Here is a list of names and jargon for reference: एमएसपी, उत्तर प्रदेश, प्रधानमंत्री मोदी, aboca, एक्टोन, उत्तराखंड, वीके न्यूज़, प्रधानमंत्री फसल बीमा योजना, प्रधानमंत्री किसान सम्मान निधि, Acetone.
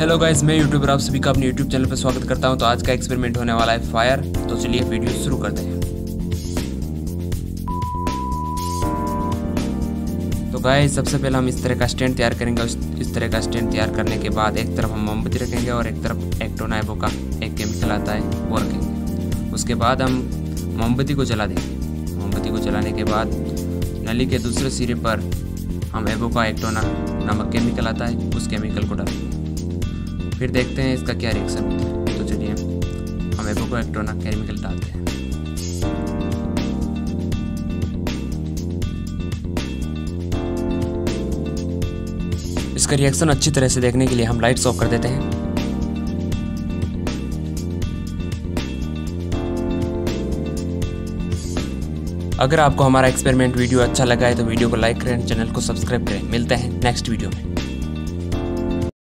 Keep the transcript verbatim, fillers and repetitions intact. Hello guys, मैं YouTuber आप सभी का अपने यूट्यूब चैनल पर स्वागत करता हूं। तो आज का एक्सपेरिमेंट होने वाला है फायर, तो चलिए वीडियो शुरू करते हैं। तो गाइस, सबसे पहले हम इस तरह का स्टैंड तैयार करेंगे। इस तरह का स्टैंड तैयार करने के बाद एक तरफ हम मोमबत्ती रखेंगे और एक तरफ एक्टोन आइबो का एक केमिकल आता है वो रखेंगे। उसके बाद हम मोमबत्ती को जला देंगे। मोमबत्ती को जलाने के बाद नली के दूसरे सिरे पर हम एबो का एक्टोना नामक केमिकल आता है उस केमिकल को डालेंगे। फिर देखते हैं इसका क्या रिएक्शन होता है। तो चलिए हम एबो को एक्टोना केमिकल डालते हैं। इसका रिएक्शन अच्छी तरह से देखने के लिए हम लाइट्स ऑफ कर देते हैं। अगर आपको हमारा एक्सपेरिमेंट वीडियो अच्छा लगा है तो वीडियो को लाइक करें, चैनल को सब्सक्राइब करें। मिलते हैं नेक्स्ट वीडियो में।